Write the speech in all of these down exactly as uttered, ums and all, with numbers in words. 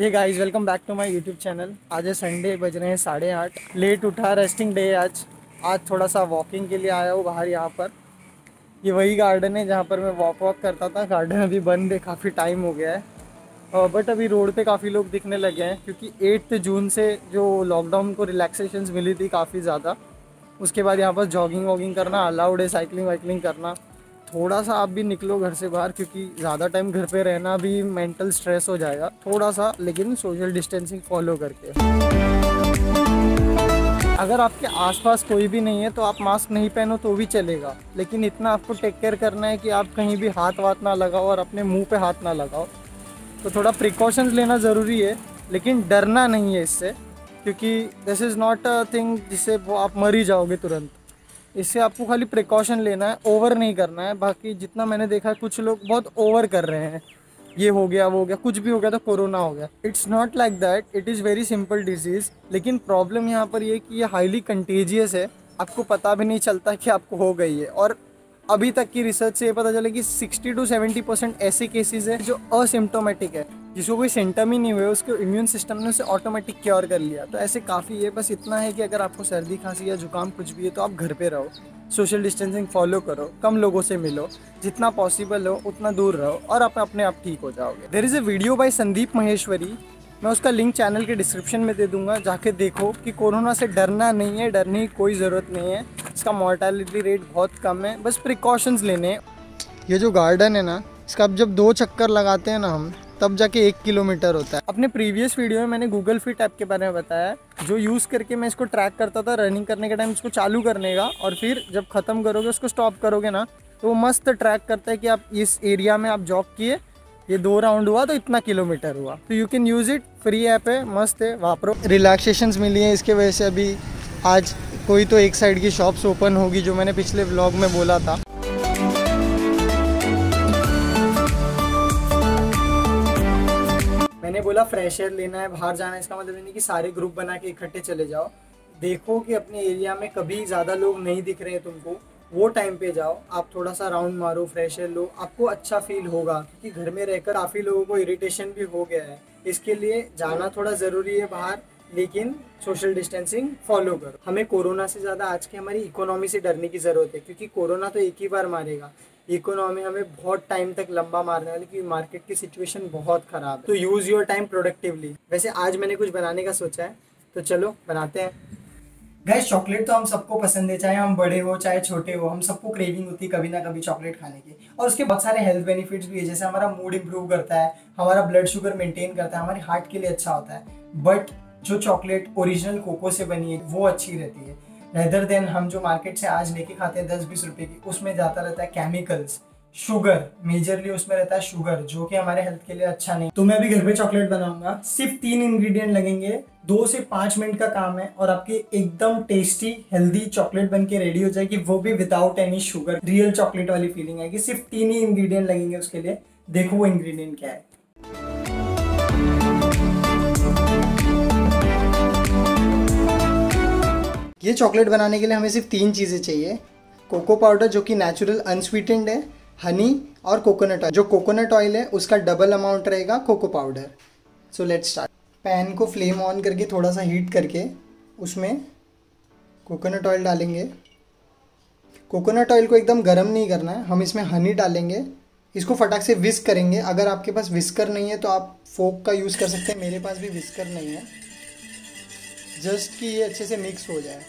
ये guys welcome back to my YouTube channel. आज है संडे, बज रहे हैं साढ़े आठ। लेट उठा, रेस्टिंग डे है आज। आज थोड़ा सा वॉकिंग के लिए आया हूँ बाहर। यहाँ पर ये वही गार्डन है जहाँ पर मैं वॉक वॉक करता था। गार्डन अभी बंद है, काफ़ी टाइम हो गया है, बट अभी रोड पे काफ़ी लोग दिखने लगे हैं क्योंकि एट्थ जून से जो लॉकडाउन को रिलैक्सेशंस मिली थी काफ़ी ज़्यादा, उसके बाद यहाँ पर जॉगिंग वॉगिंग करना अलाउड है, साइकिलिंग वाइकलिंग करना। थोड़ा सा आप भी निकलो घर से बाहर, क्योंकि ज़्यादा टाइम घर पे रहना भी मेंटल स्ट्रेस हो जाएगा थोड़ा सा, लेकिन सोशल डिस्टेंसिंग फॉलो करके। अगर आपके आसपास कोई भी नहीं है तो आप मास्क नहीं पहनो तो भी चलेगा, लेकिन इतना आपको टेक केयर करना है कि आप कहीं भी हाथ वाथ ना लगाओ और अपने मुंह पे हाथ ना लगाओ। तो थोड़ा प्रिकॉशंस लेना ज़रूरी है, लेकिन डरना नहीं है इससे, क्योंकि this is not a thing जिससे वो आप मर ही जाओगे तुरंत। इससे आपको खाली प्रिकॉशन लेना है, ओवर नहीं करना है। बाकी जितना मैंने देखा कुछ लोग बहुत ओवर कर रहे हैं, ये हो गया वो हो गया, कुछ भी हो गया तो कोरोना हो गया। It's not like that, it is very simple disease. लेकिन प्रॉब्लम यहाँ पर ये कि ये हाईली कंटेजियस है, आपको पता भी नहीं चलता कि आपको हो गई है। और अभी तक की रिसर्च से ये पता चला कि सिक्सटी टू सेवेंटी परसेंट ऐसे केसेज है जो असिम्टोमेटिक है, जिसको कोई सिम्टम ही नहीं हुए, उसको इम्यून सिस्टम ने उसे ऑटोमेटिक क्योर कर लिया। तो ऐसे काफ़ी है। बस इतना है कि अगर आपको सर्दी खांसी या जुकाम कुछ भी है तो आप घर पे रहो, सोशल डिस्टेंसिंग फॉलो करो, कम लोगों से मिलो, जितना पॉसिबल हो उतना दूर रहो, और आप अपने आप ठीक हो जाओगे। There is a video by Sandeep Maheshwari, मैं उसका लिंक चैनल के डिस्क्रिप्शन में दे दूँगा, जाके देखो कि कोरोना से डरना नहीं है, डरने की कोई ज़रूरत नहीं है। इसका मॉर्टेलिटी रेट बहुत कम है, बस प्रिकॉशंस लेने। ये जो गार्डन है ना, इसका अब जब दो चक्कर लगाते हैं ना हम, तब जाके एक किलोमीटर होता है। अपने प्रीवियस वीडियो में मैंने गूगल फिट ऐप के बारे में बताया, जो यूज़ करके मैं इसको ट्रैक करता था। रनिंग करने के टाइम इसको चालू करने का, और फिर जब ख़त्म करोगे उसको स्टॉप करोगे ना, तो वो मस्त ट्रैक करता है कि आप इस एरिया में आप जॉग किए, ये दो राउंड हुआ तो इतना किलोमीटर हुआ। तो you can use it, free app है, मस्त है, वापरो। रिलैक्सेशंस मिली हैं इसके वजह से। अभी आज कोई तो एक साइड की शॉप्स ओपन होगी, जो मैंने पिछले व्लॉग में बोला था। मैंने बोला फ्रेश एयर लेना है, बाहर जाना है, इसका मतलब नहीं कि सारे ग्रुप बना के इकट्ठे चले जाओ। देखो कि अपने एरिया में कभी ज़्यादा लोग नहीं दिख रहे हैं तुमको, वो टाइम पे जाओ, आप थोड़ा सा राउंड मारो, फ्रेश एयर लो, आपको अच्छा फील होगा। क्योंकि घर में रहकर काफ़ी लोगों को इरिटेशन भी हो गया है, इसके लिए जाना थोड़ा ज़रूरी है बाहर, लेकिन सोशल डिस्टेंसिंग फॉलो करो। हमें कोरोना से ज़्यादा आज की हमारी इकोनॉमी से डरने की ज़रूरत है, क्योंकि कोरोना तो एक ही बार मारेगा, इकोनॉमी हमें बहुत टाइम तक लंबा मारने वाली, क्योंकि मार्केट की सिचुएशन बहुत ख़राब है। तो यूज़ योर टाइम प्रोडक्टिवली। वैसे आज मैंने कुछ बनाने का सोचा है, तो चलो बनाते हैं। गैस, चॉकलेट तो हम सबको पसंद है, चाहे हम बड़े हो चाहे छोटे हो, हम सबको क्रेविंग होती है कभी ना कभी चॉकलेट खाने की। और उसके बहुत सारे हेल्थ बेनिफिट्स भी है, जैसे हमारा मूड इंप्रूव करता है, हमारा ब्लड शुगर मेंटेन करता है, हमारे हार्ट के लिए अच्छा होता है। बट जो चॉकलेट ओरिजिनल कोको से बनी है वो अच्छी रहती है, रेदर देन हम जो मार्केट से आज लेके खाते हैं दस बीस रुपए की, उसमें जाता रहता है केमिकल्स, शुगर, मेजरली उसमें रहता है शुगर, जो कि हमारे हेल्थ के लिए अच्छा नहीं। तो मैं अभी घर पे चॉकलेट बनाऊंगा, सिर्फ तीन इंग्रेडिएंट लगेंगे, दो से पाँच मिनट का काम है, और आपकी एकदम टेस्टी हेल्दी चॉकलेट बनके रेडी हो जाएगी, वो भी without any sugar. Real chocolate वाली फीलिंग आएगी। सिर्फ तीन ही इंग्रेडिएंट लगेंगे उसके लिए। देखो वो इंग्रेडिएंट क्या है। ये चॉकलेट बनाने के लिए हमें सिर्फ तीन चीज़ें चाहिए, कोको पाउडर जो कि नेचुरल अनस्वीटेंड है, हनी और कोकोनट ऑयल। जो कोकोनट ऑयल है उसका डबल अमाउंट रहेगा cocoa powder. So let's start. Pan को फ्लेम ऑन करके थोड़ा सा हीट करके उसमें कोकोनट ऑयल डालेंगे। कोकोनट ऑयल को एकदम गर्म नहीं करना है, हम इसमें हनी डालेंगे। इसको फटाक से विस्क करेंगे। अगर आपके पास विस्कर नहीं है तो आप फोक का यूज़ कर सकते हैं, मेरे पास भी विस्कर नहीं है। जस्ट कि ये अच्छे से मिक्स हो जाए,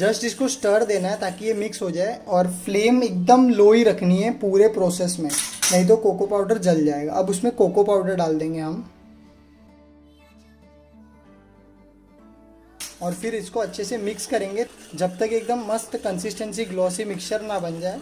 जस्ट इसको स्टर देना है ताकि ये मिक्स हो जाए। और फ्लेम एकदम लो ही रखनी है पूरे प्रोसेस में, नहीं तो कोको पाउडर जल जाएगा। अब उसमें कोको पाउडर डाल देंगे हम, और फिर इसको अच्छे से मिक्स करेंगे जब तक एकदम मस्त कंसिस्टेंसी ग्लॉसी मिक्सचर ना बन जाए,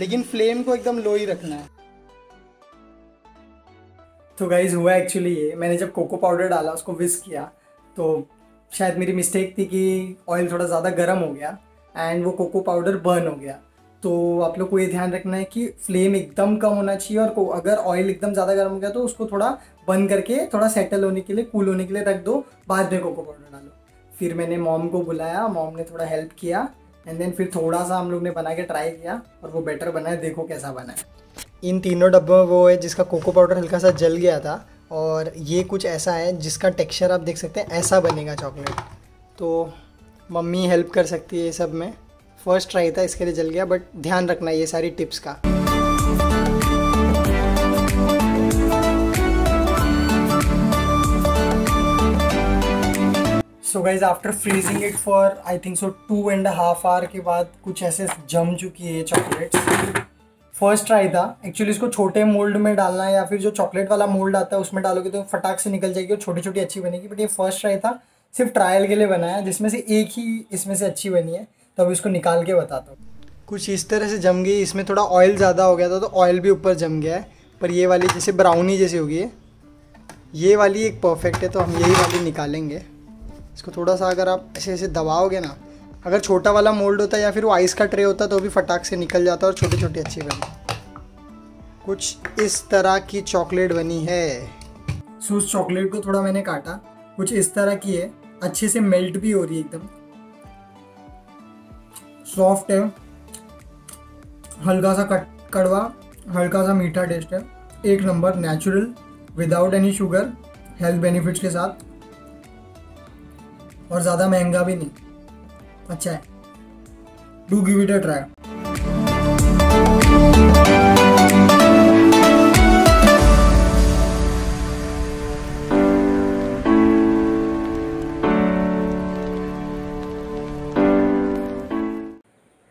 लेकिन फ्लेम को एकदम लो ही रखना है। तो गाइज हुआ एक्चुअली ये, मैंने जब कोको पाउडर डाला, उसको विस्क किया, तो शायद मेरी मिस्टेक थी कि ऑयल थोड़ा ज़्यादा गर्म हो गया एंड वो कोको पाउडर बर्न हो गया। तो आप लोग को ये ध्यान रखना है कि फ्लेम एकदम कम होना चाहिए, और अगर ऑयल एकदम ज़्यादा गर्म हो गया तो उसको थोड़ा बंद करके थोड़ा सेटल होने के लिए, कूल होने के लिए रख दो, बाद में कोको पाउडर डालो। फिर मैंने मॉम को बुलाया, मॉम ने थोड़ा हेल्प किया, एंड देन फिर थोड़ा सा हम लोग ने बना के ट्राई किया, और वो बेटर बना है। देखो कैसा बना है। इन तीनों डब्बों में वो है जिसका कोको पाउडर हल्का सा जल गया था, और ये कुछ ऐसा है जिसका टेक्सचर आप देख सकते हैं, ऐसा बनेगा चॉकलेट। तो मम्मी हेल्प कर सकती है ये सब में। फर्स्ट ट्राई था इसके लिए जल गया, बट ध्यान रखना ये सारी टिप्स का। So guys after freezing it for I think so two and half hour के बाद कुछ ऐसे जम चुकी है चॉकलेट्स। फर्स्ट ट्राई था। एक्चुअली इसको छोटे मोल्ड में डालना है या फिर जो चॉकलेट वाला मोल्ड आता है उसमें डालोगे तो फटाक से निकल जाएगी और छोटी छोटी अच्छी बनेगी। बट ये फर्स्ट ट्राई था, सिर्फ ट्रायल के लिए बनाया, जिसमें से एक ही इसमें से अच्छी बनी है। तो अब इसको निकाल के बताता हूँ। कुछ इस तरह से जम गई। इसमें थोड़ा ऑयल ज़्यादा हो गया था तो ऑयल भी ऊपर जम गया है, पर ये वाली जैसे ब्राउनी जैसी होगी है, ये वाली एक परफेक्ट है। तो हम यही वाली निकालेंगे। इसको थोड़ा सा अगर आप ऐसे ऐसे दबाओगे ना, अगर छोटा वाला मोल्ड होता या फिर वो आइस का ट्रे होता तो भी फटाक से निकल जाता और छोटी छोटी अच्छी बनी। कुछ इस तरह की चॉकलेट बनी है। सो उस चॉकलेट को थोड़ा मैंने काटा, कुछ इस तरह की है, अच्छे से मेल्ट भी हो रही है, एकदम सॉफ्ट है, हल्का सा कट कड़वा, हल्का सा मीठा टेस्ट है, एक number, natural without any sugar, health benefits के साथ, और ज़्यादा महंगा भी नहीं, अच्छा है। Do give it a try.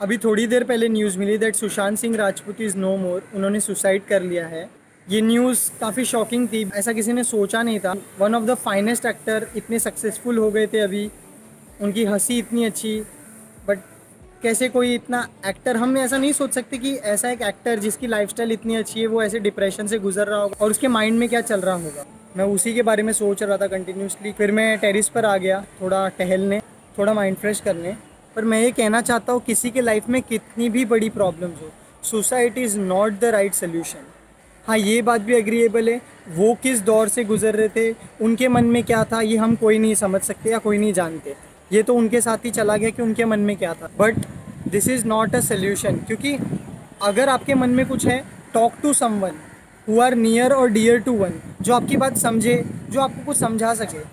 अभी थोड़ी देर पहले न्यूज़ मिली that Sushant Singh Rajput is no more, उन्होंने सुसाइड कर लिया है। ये न्यूज़ काफ़ी शॉकिंग थी, ऐसा किसी ने सोचा नहीं था। One of the finest actor, इतने सक्सेसफुल हो गए थे अभी, उनकी हंसी इतनी अच्छी, बट कैसे कोई इतना एक्टर, हम ऐसा नहीं सोच सकते कि ऐसा एक एक्टर जिसकी लाइफस्टाइल इतनी अच्छी है वो ऐसे डिप्रेशन से गुजर रहा होगा और उसके माइंड में क्या चल रहा होगा। मैं उसी के बारे में सोच रहा था कंटिन्यूसली। फिर मैं टेरिस पर आ गया थोड़ा टहलने, थोड़ा माइंड फ्रेश करने। पर मैं ये कहना चाहता हूँ, किसी के लाइफ में कितनी भी बड़ी प्रॉब्लम्स हो, suicide is not the right solution. हाँ, ये बात भी एग्रीएबल है, वो किस दौर से गुजर रहे थे, उनके मन में क्या था, ये हम कोई नहीं समझ सकते या कोई नहीं जानते। ये तो उनके साथ ही चला गया कि उनके मन में क्या था, but this is not a solution. क्योंकि अगर आपके मन में कुछ है, talk to someone who are near और डियर टू वन, जो आपकी बात समझे, जो आपको कुछ समझा सके।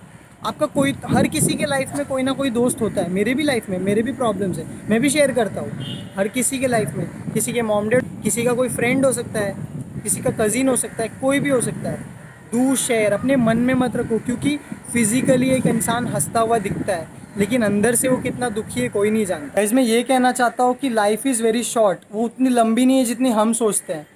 आपका कोई, हर किसी के लाइफ में कोई ना कोई दोस्त होता है। मेरे भी लाइफ में, मेरे भी प्रॉब्लम्स हैं, मैं भी शेयर करता हूँ। हर किसी के लाइफ में, किसी के मॉम डैड, किसी का कोई फ्रेंड हो सकता है, किसी का कज़िन हो सकता है, कोई भी हो सकता है। डू शेयर, अपने मन में मत रखो, क्योंकि फिज़िकली एक इंसान हंसता हुआ दिखता है लेकिन अंदर से वो कितना दुखी है कोई नहीं जानता। इसमें ये कहना चाहता हूँ कि लाइफ इज़ वेरी शॉर्ट, वो उतनी लंबी नहीं है जितनी हम सोचते हैं।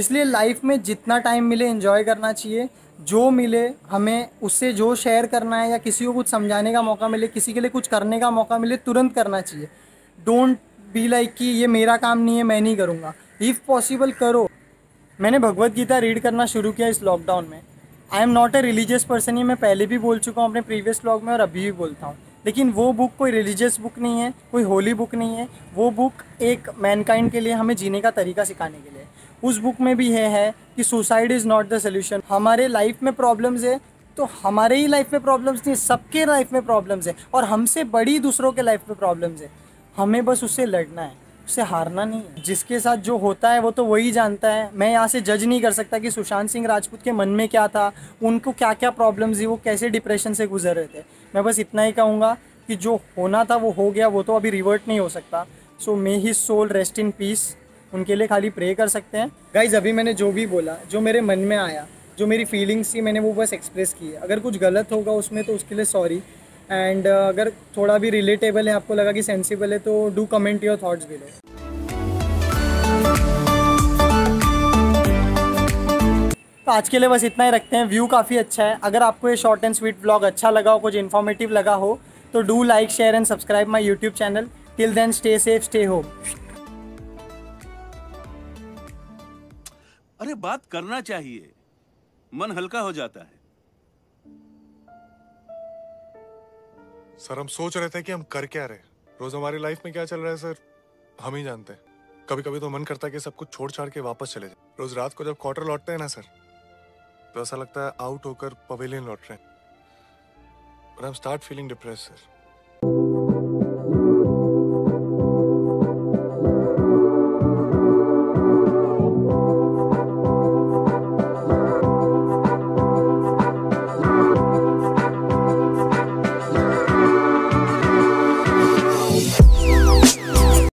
इसलिए लाइफ में जितना टाइम मिले एंजॉय करना चाहिए। जो मिले हमें, उससे जो शेयर करना है या किसी को कुछ समझाने का मौका मिले, किसी के लिए कुछ करने का मौका मिले, तुरंत करना चाहिए। डोंट बी लाइक कि ये मेरा काम नहीं है, मैं नहीं करूँगा। इफ़ पॉसिबल करो। मैंने भगवद गीता रीड करना शुरू किया इस लॉकडाउन में। I am not a religious person, ये मैं पहले भी बोल चुका हूँ अपने प्रीवियस व्लॉग में और अभी भी बोलता हूँ। लेकिन वो बुक कोई रिलीजियस बुक नहीं है, कोई होली बुक नहीं है। वो बुक एक मैनकाइंड के लिए, हमें जीने का तरीका सिखाने के लिए। उस बुक में भी है, है कि suicide is not the solution. हमारे लाइफ में प्रॉब्लम्स है तो हमारे ही लाइफ में प्रॉब्लम्स नहीं, सबके लाइफ में प्रॉब्लम्स है, और हमसे बड़ी दूसरों के लाइफ में प्रॉब्लम्स है। हमें बस उससे लड़ना है, उससे हारना नहीं है। जिसके साथ जो होता है वो तो वही जानता है। मैं यहाँ से जज नहीं कर सकता कि सुशांत सिंह राजपूत के मन में क्या था, उनको क्या क्या प्रॉब्लम्स थी, वो कैसे डिप्रेशन से गुजर रहे थे। मैं बस इतना ही कहूँगा कि जो होना था वो हो गया, वो तो अभी रिवर्ट नहीं हो सकता। So may his soul rest in peace. उनके लिए खाली प्रे कर सकते हैं। गाइज, अभी मैंने जो भी बोला, जो मेरे मन में आया, जो मेरी फीलिंग्स थी, मैंने वो बस एक्सप्रेस की है। अगर कुछ गलत होगा उसमें तो उसके लिए सॉरी, एंड uh, अगर थोड़ा भी रिलेटेबल है, आपको लगा कि सेंसिबल है, तो do comment your thoughts below. तो आज के लिए बस इतना ही रखते हैं। व्यू काफ़ी अच्छा है। अगर आपको ये शॉर्ट एंड स्वीट ब्लॉग अच्छा लगा हो, कुछ इन्फॉर्मेटिव लगा हो, तो do like, share and subscribe my YouTube channel. Till then stay safe, stay home. अरे बात करना चाहिए, मन हल्का हो जाता है। सर, हम सोच रहे थे कि हम कर क्या रहे, रोज हमारी लाइफ में क्या चल रहा है सर हम ही जानते हैं। कभी कभी तो मन करता है कि सब कुछ छोड़ छाड़ के वापस चले जाए। रोज रात को जब क्वार्टर लौटते हैं ना सर, तो ऐसा लगता है आउट होकर पवेलियन लौट रहे हैं। I am start feeling depressed sir.